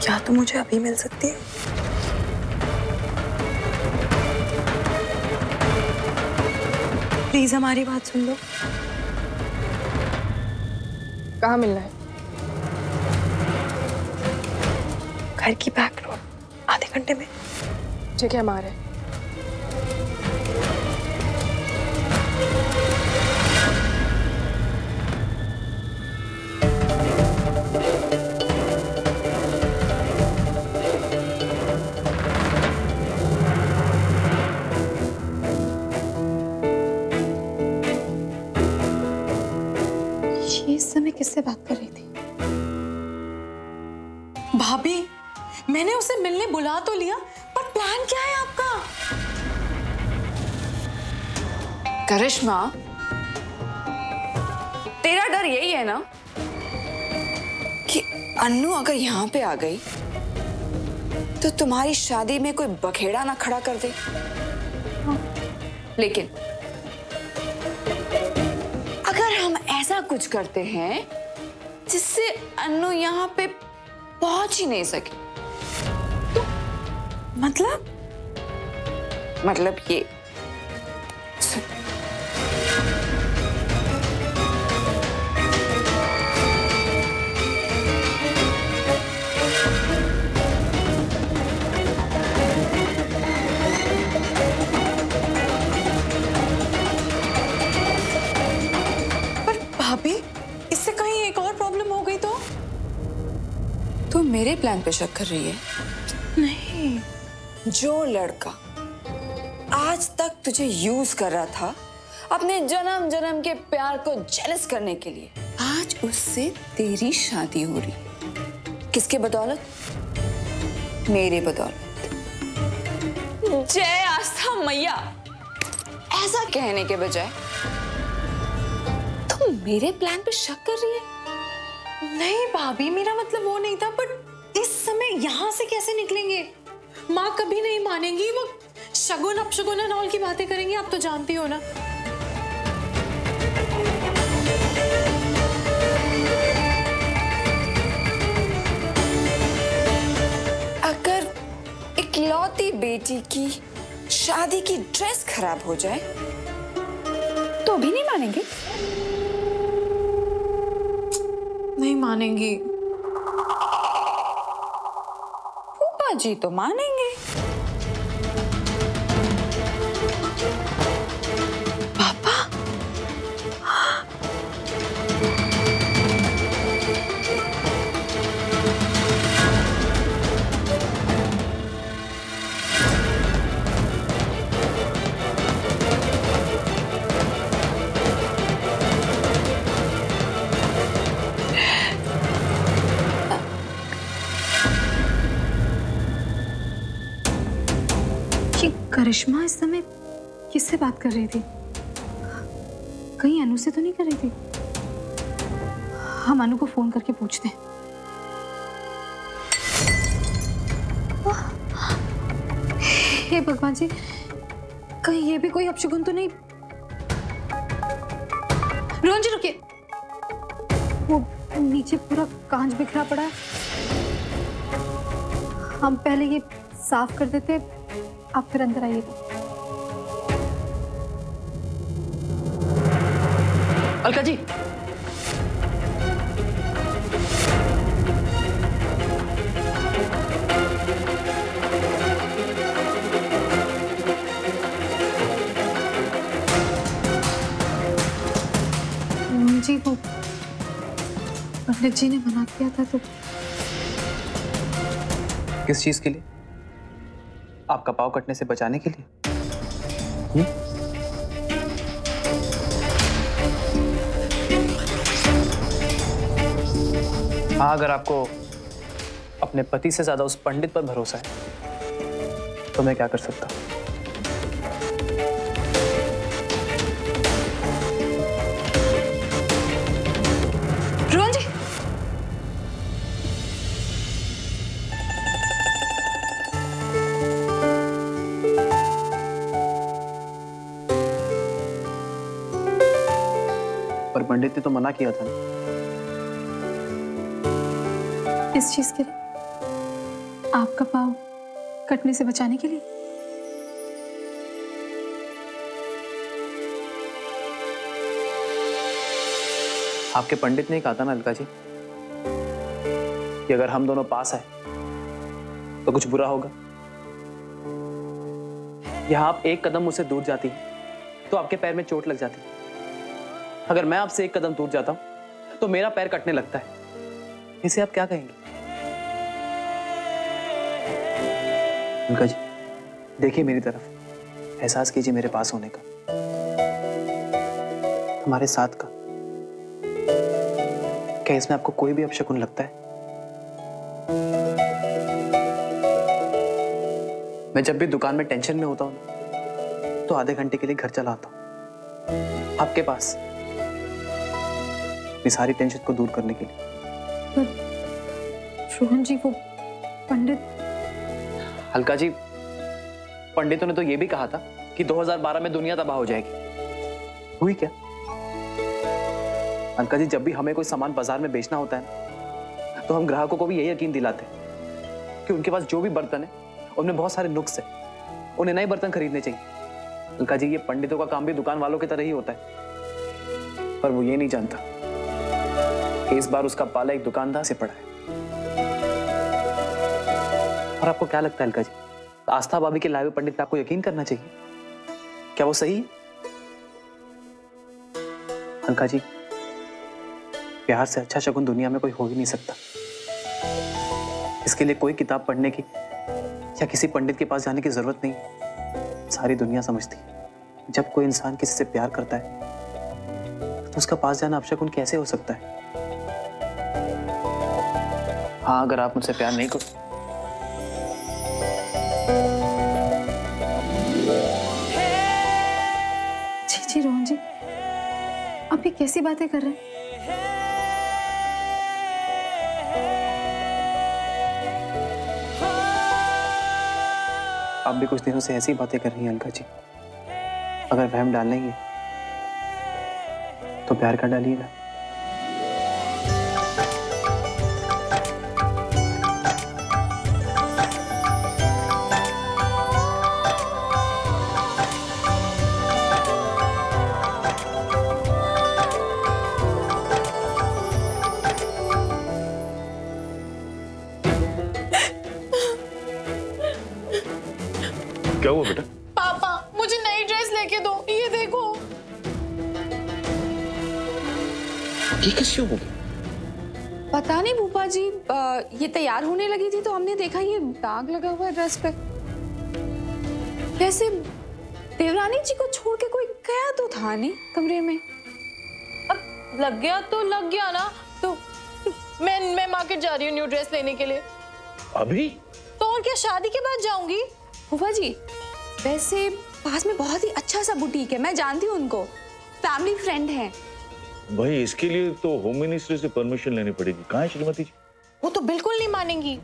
क्या तुम मुझे अभी मिल सकती है? प्लीज हमारी बात सुन लो। कहाँ मिलना है? घर की बैक रोड, आधे घंटे में। ठीक है, हमारे इस समय किससे बात कर रही थी? भाभी, मैंने उसे मिलने बुला तो लिया, पर प्लान क्या है आपका? करिश्मा, तेरा डर यही है ना कि अनु अगर यहाँ पे आ गई तो तुम्हारी शादी में कोई बखेड़ा ना खड़ा कर दे। लेकिन ऐसा कुछ करते हैं जिससे अनु यहाँ पे पहुंच ही नहीं सके। तो मतलब ये मेरे प्लान पे शक कर रही है? नहीं, जो लड़का आज तक तुझे यूज कर रहा था अपने जन्म के प्यार को जेलस करने के लिए, आज उससे तेरी शादी हो रही है। किसके बदौलत? मेरे बदौलत। जय आस्था मैया ऐसा कहने के बजाय तुम मेरे प्लान पे शक कर रही है? नहीं भाभी, मेरा मतलब वो नहीं था, बट इस समय यहाँ से कैसे निकलेंगे? माँ कभी नहीं मानेंगी, वो शगुन अपशगुन और की बातें करेंगे, आप तो जानती हो ना। अगर इकलौती बेटी की शादी की ड्रेस खराब हो जाए तो भी नहीं मानेंगे? नहीं मानेंगी। फूफा जी तो मानेंगे। पापा, हाँ। करिश्मा इस समय किससे बात कर रही थी? कहीं अनु से तो नहीं कर रही थी? हम अनु को फोन करके पूछते हैं। हे भगवान जी, कहीं ये भी कोई अपशगुन तो नहीं? रोहन जी रुकिए, वो नीचे पूरा कांच बिखरा पड़ा है, हम पहले ये साफ कर देते हैं, आप फिर अंदर आइएगा। अलका जी, जी वो पंडित जी ने मना किया था तो। किस चीज के लिए? आपका पाव कटने से बचाने के लिए? हाँ, अगर आपको अपने पति से ज्यादा उस पंडित पर भरोसा है तो मैं क्या कर सकता हूँ? पर पंडित ने तो मना किया था ना। इस चीज के लिए, आपका पाँव कटने से बचाने के लिए। आपके पंडित ने कहा था ना अलका जी कि अगर हम दोनों पास है तो कुछ बुरा होगा। यहाँ आप एक कदम मुझसे दूर जाती है तो आपके पैर में चोट लग जाती है। अगर मैं आपसे एक कदम दूर जाता हूं तो मेरा पैर कटने लगता है। इसे आप क्या कहेंगे? अलका जी देखिए मेरी तरफ, एहसास कीजिए मेरे पास होने का, हमारे साथ का। क्या इसमें आपको कोई भी अपशकुन लगता है? मैं जब भी दुकान में टेंशन में होता हूं तो आधे घंटे के लिए घर चला आता हूं आपके पास, मेरी सारी टेंशन को दूर करने के लिए। रोहन जी वो पंडित। अलका जी पंडितों ने तो ये भी कहा था कि 2012 में दुनिया तबाह हो जाएगी, हुई क्या? अलका जी जब भी हमें कोई सामान बाजार में बेचना होता है तो हम ग्राहकों को भी यही यकीन दिलाते हैं कि उनके पास जो भी बर्तन है उनमें बहुत सारे नुक्स है, उन्हें नए बर्तन खरीदने चाहिए। अलका जी ये पंडितों का काम भी दुकान वालों की तरह ही होता है, पर वो ये नहीं जानता कि इस बार उसका पाला एक दुकानदार से पड़ा है। और आपको क्या लगता है अलका जी, आस्था भाभी के लाए हुए पंडित आपको यकीन करना चाहिए? क्या वो सही है? अलका जी प्यार से अच्छा शगुन दुनिया में कोई हो ही नहीं सकता। इसके लिए कोई किताब पढ़ने की या किसी पंडित के पास जाने की जरूरत नहीं। सारी दुनिया समझती है जब कोई इंसान किसी से प्यार करता है तो उसका पास जाना अपशकुन कैसे हो सकता है। हाँ अगर आप मुझसे प्यार नहीं करते। जी जी रोहन जी आप ये कैसी बातें कर रहे हैं? आप भी कुछ दिनों से ऐसी बातें कर रही हैं अलका जी। अगर वहम डालना ही है तो प्यार का डालिए ना। क्या हुआ बेटा? पापा मुझे नई ड्रेस लेके दो, ये देखो। ये कैसे हो गई? पता नहीं भूपा जी, ये तैयार होने लगी थी तो हमने देखा ये दाग लगा हुआ है ड्रेस पे। कैसे देवरानी जी को छोड़ के कोई गया तो था नहीं कमरे में? अब लग गया तो लग गया ना, तो मैं मार्केट जा रही हूँ न्यू ड्रेस लेने के लिए। अभी? तो और क्या, शादी के बाद जाऊंगी। फूफा जी वैसे पास में बहुत ही अच्छा सा बुटीक है, मैं जानती हूँ उनको, फैमिली फ्रेंड हैं। भाई इसके लिए तो होम मिनिस्ट्री से परमिशन लेनी पड़ेगी। कहाँ है श्रीमती जी? वो तो बिल्कुल नहीं मानेंगी,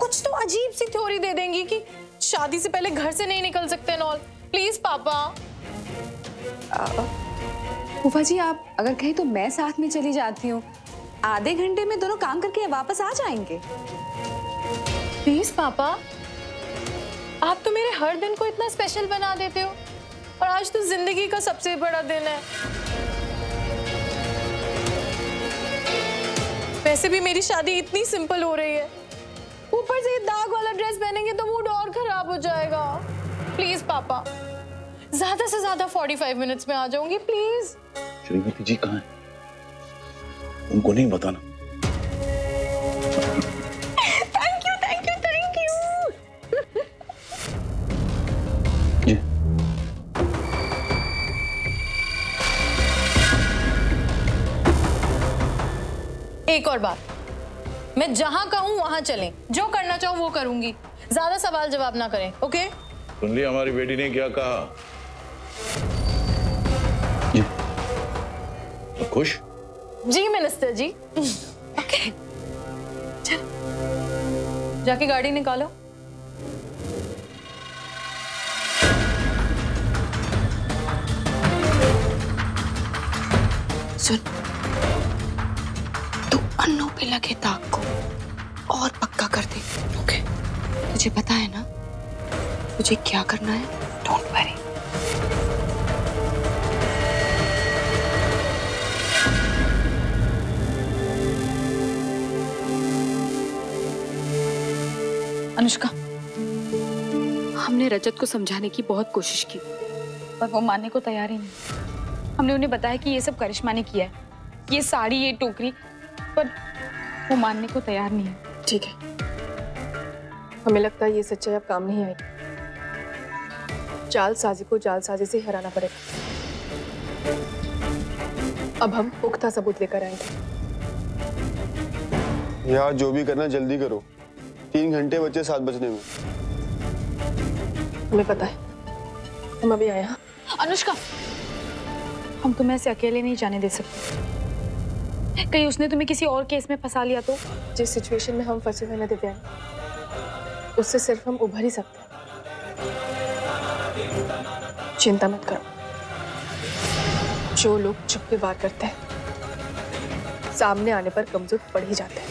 कुछ तो अजीब सी थ्योरी दे देंगी कि शादी से पहले घर से नहीं निकल सकते नॉल। प्लीज पापा। फूफा जी आप अगर कहें तो मैं साथ में चली जाती हूँ, आधे घंटे में दोनों काम करके वापस आ जाएंगे। प्लीज पापा आप तो मेरे हर दिन को इतना स्पेशल बना देते हो, और आज तो जिंदगी का सबसे बड़ा दिन है। वैसे भी मेरी शादी इतनी सिंपल हो रही है, ऊपर से ये दाग वाला ड्रेस पहनेंगे तो मूड और खराब हो जाएगा। प्लीज पापा ज्यादा से ज्यादा 45 मिनट्स में आ जाऊंगी प्लीज। श्रीमती जी कहाँ है? उनको नहीं बताना। एक और बात, मैं जहां कहूं वहां चलें, जो करना चाहो वो करूंगी, ज्यादा सवाल जवाब ना करें, ओके? सुन लिया हमारी बेटी ने क्या कहा? जी। तो खुश? जी मिनिस्टर जी। ओके। चल। जाके गाड़ी निकालो। सुन अनु पे लगे दाग को और पक्का कर दे। ओके, तुझे पता है ना मुझे क्या करना है? Don't worry. अनुष्का, हमने रजत को समझाने की बहुत कोशिश की पर वो मानने को तैयार ही नहीं। हमने उन्हें बताया कि ये सब करिश्मा ने किया है, ये साड़ी, ये टोकरी, पर वो मानने को तैयार नहीं है। ठीक है, हमें लगता है ये सच्चाई अब काम नहीं आएगी। जालसाजी को जालसाजी से हराना पड़ेगा। अब हम पुख्ता सबूत लेकर आएंगे। यार जो भी करना जल्दी करो, 3 घंटे बचे 7 बजने में। हमें पता है, हम अभी आए। हाँ अनुष्का, हम तुम्हें ऐसे अकेले नहीं जाने दे सकते। कहीं उसने तुम्हें किसी और केस में फंसा लिया तो? जिस सिचुएशन में हम फंसे हुए हैं दिव्यांग, उससे सिर्फ हम उभर ही सकते हैं। चिंता मत करो, जो लोग चुप पे वार करते हैं सामने आने पर कमजोर पड़ ही जाते हैं।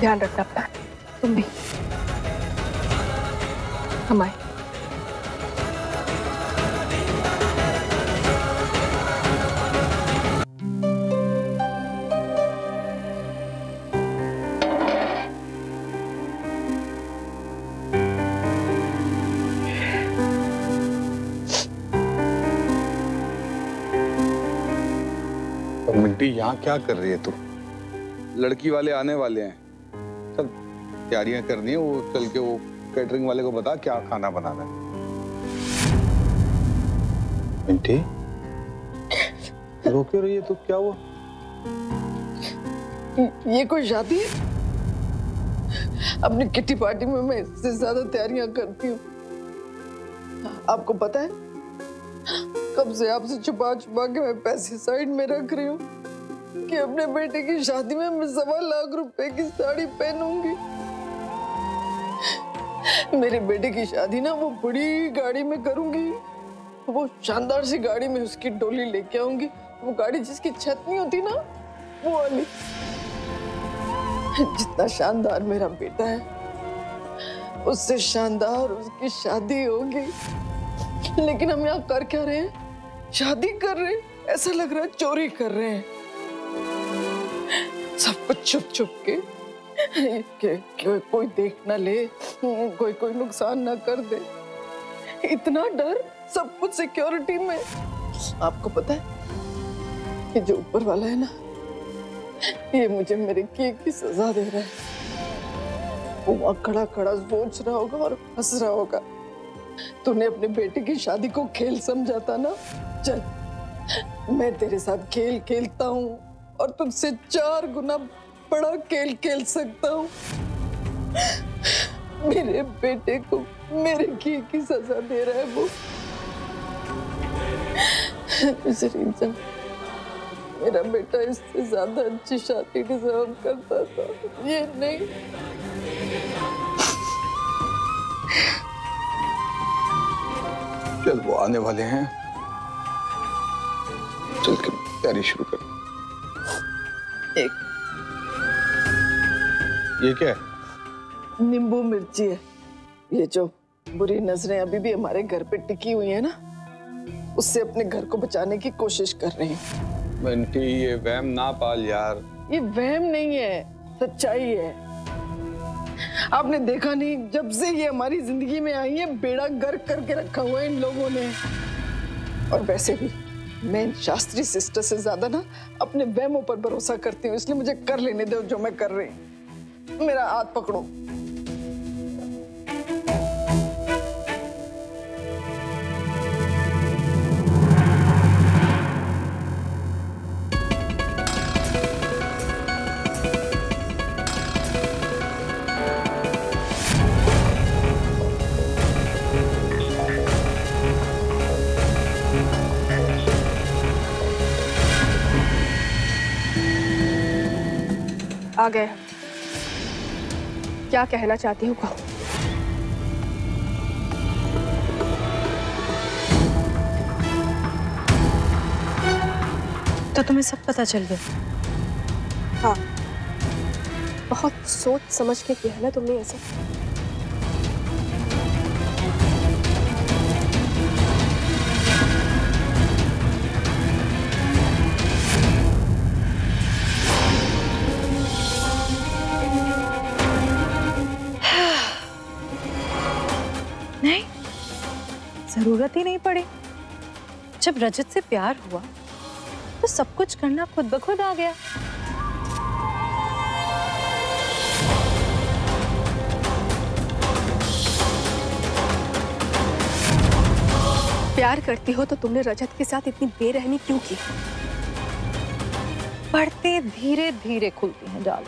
ध्यान रखना अपना, तुम भी। हम आए। यहाँ क्या कर रही है तू? लड़की वाले आने वाले हैं, चल तैयारियां करनी है। वो चल के वो कैटरिंग वाले को बता क्या खाना बनाना है। मिंटी, रो क्यों रही है तू? क्या हुआ? ये कोई शादी है? अपनी किटी पार्टी में मैं इससे ज्यादा तैयारियां करती हूँ। आपको पता है कब से आपसे छुपा छुपा के मैं पैसे साइड में रख रही हूँ कि अपने बेटे की शादी में मैं 1.25 लाख रुपए की साड़ी पहनूंगी। मेरे बेटे की शादी ना वो बड़ी गाड़ी में करूंगी, वो शानदार सी गाड़ी में उसकी डोली लेके आऊंगी। वो गाड़ी जिसकी छत नहीं होती ना, वो वाली। जितना शानदार मेरा बेटा है उससे शानदार उसकी शादी होगी। लेकिन हम यहाँ कर क्या रहे हैं? शादी कर रहे हैं। ऐसा लग रहा है चोरी कर रहे हैं। सब कुछ छुप छुप के कोई देख ना ले, कोई नुकसान ना कर दे। इतना डर, सब कुछ सिक्योरिटी में। आपको पता है कि जो ऊपर वाला है ना, ये मुझे मेरे किए की सजा दे रहा है। वो वहां खड़ा खड़ा सोच रहा होगा और हंस रहा होगा, तूने अपने बेटे की शादी को खेल समझाता ना। चल मैं तेरे साथ खेल खेलता हूँ और तुमसे 4 गुना बड़ा खेल खेल सकता हूँ। मेरे बेटे को मेरे किए की सजा दे रहा है वो। शरीजा, मेरा बेटा इससे ज्यादा अच्छी शादी डिजर्व करता था। ये नहीं। चल वो आने वाले हैं, चल के तैयारी शुरू कर। एक ये क्या है? नींबू मिर्ची है। ये जो बुरी नजरें अभी भी हमारे घर पे टिकी हुई है ना, उससे अपने घर को बचाने की कोशिश कर रही है। बंटी ये वहम ना पाल यार। ये वहम नहीं है, सच्चाई है। आपने देखा नहीं, जब से ये हमारी जिंदगी में आई है बेड़ा गर्क करके रखा हुआ है इन लोगों ने। और वैसे भी मैं इन शास्त्री सिस्टर से ज्यादा ना अपने वहमों पर भरोसा करती हूँ, इसलिए मुझे कर लेने दो जो मैं कर रही हूँ। मेरा हाथ पकड़ो। आ गए। क्या कहना चाहती हूँ कहो। तो तुम्हें सब पता चल गया? हाँ, बहुत सोच समझ के किया है ना तुमने ऐसा। नहीं, जरूरत ही नहीं पड़ी। जब रजत से प्यार हुआ तो सब कुछ करना खुद ब खुद आ गया। प्यार करती हो तो तुमने रजत के साथ इतनी बेरहमी क्यों की? बढ़ते धीरे धीरे खुलती हैं डाल।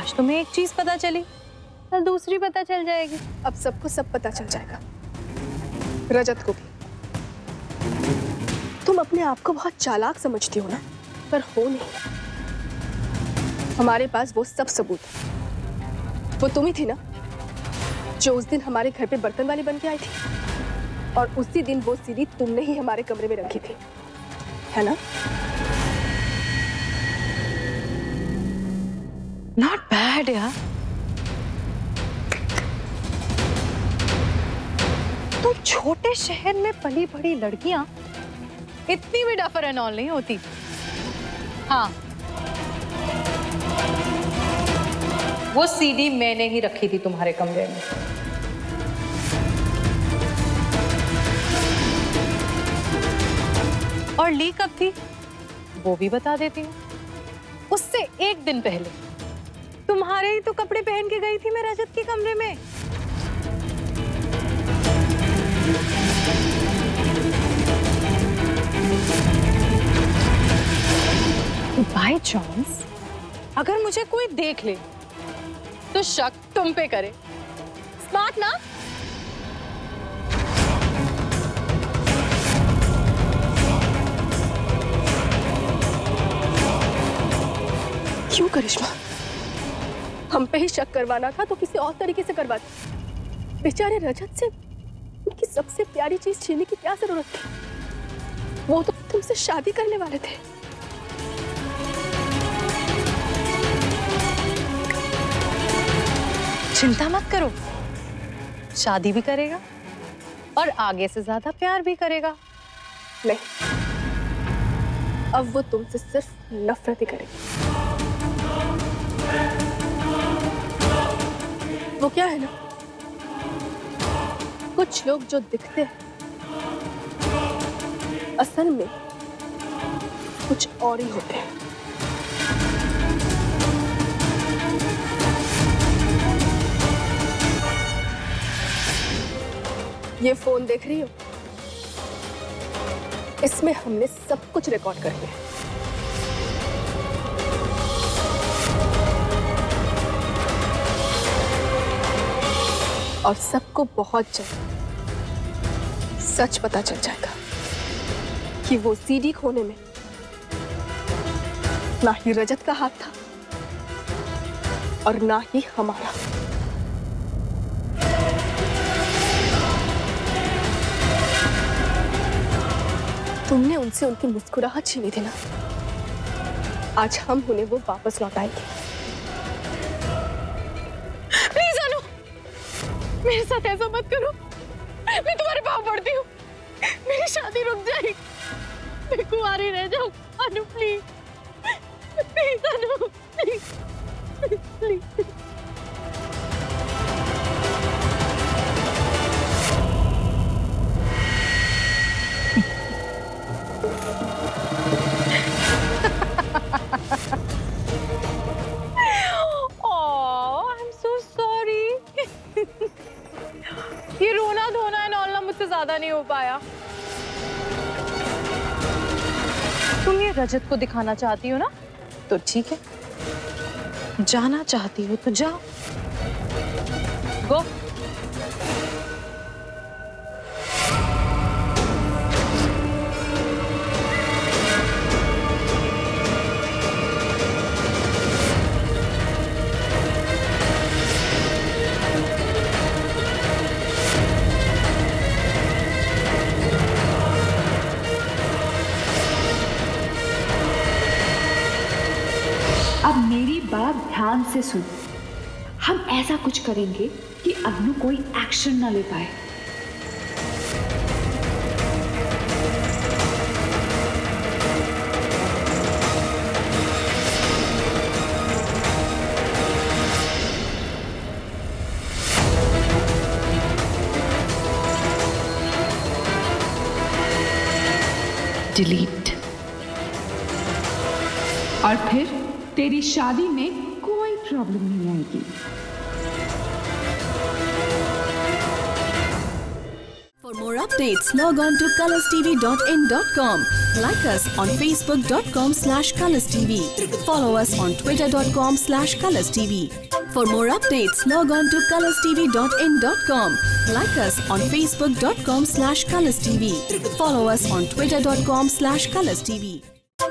आज तुम्हें एक चीज पता चली, कल दूसरी पता चल जाएगी। अब सबको सब पता चल जाएगा, रजत को भी। तुम अपने आप को बहुत चालाक समझती हो ना, पर हो नहीं। हमारे पास वो सब सबूत है। वो तुम ही थी ना जो उस दिन हमारे घर पे बर्तन वाली बन के आई थी, और उसी दिन वो सीढ़ी तुमने ही हमारे कमरे में रखी थी, है ना? Not bad यार। तुम छोटे शहर में पली बड़ी लड़कियां इतनी भी डफर एंड ऑल नहीं होती। हाँ, वो सीडी मैंने ही रखी थी तुम्हारे कमरे में। और ली कब थी वो भी बता देती हूँ। उससे एक दिन पहले तुम्हारे ही तो कपड़े पहन के गई थी मैं रजत के कमरे में। बाय चांस अगर मुझे कोई देख ले तो शक तुम पे करे। स्मार्ट ना? क्यों करिश्मा, हम पे ही शक करवाना था तो किसी और तरीके से करवा दो। बेचारे रजत से उनकी सबसे प्यारी चीज छीनने की क्या जरूरत थी? वो तो तुमसे शादी करने वाले थे। चिंता मत करो, शादी भी करेगा और आगे से ज्यादा प्यार भी करेगा। नहीं, अब वो तुमसे सिर्फ नफरत ही करेगी। वो क्या है ना, कुछ लोग जो दिखते हैं असल में कुछ और ही होते हैं। ये फोन देख रही हो, इसमें हमने सब कुछ रिकॉर्ड कर लिया है। और सबको बहुत जल्द सच पता चल जाएगा कि वो सीडी खोने में ना ही रजत का हाथ था और ना ही हमारा। तुमने उनसे उनकी मुस्कुराहट छीनी थी ना, आज हम उन्हें वो वापस लौटाएंगे। प्लीज अनु, मेरे साथ ऐसा मत करो। मैं तुम्हारे पाँव पड़ती हूँ, मेरी शादी रुक जाएगी, मैं कुंवारी रह जाऊँ। Anu please, please Anu, please please. नहीं हो पाया। तुम ये रजत को दिखाना चाहती हो ना, तो ठीक है। जाना चाहती हो तो जाओ, गो। अब मेरी बात ध्यान से सुन। हम ऐसा कुछ करेंगे कि अनु कोई एक्शन ना ले पाए। डिलीट। और फिर तेरी शादी में कोई प्रॉब्लम नहीं आएगी। For more updates, log on to colorstv.in.com. Like us on facebook.com/colorstv. Follow us on twitter.com/colorstv. For more updates, log on to colorstv.in.com. Like us on facebook.com/colorstv. Follow us on twitter.com/colorstv.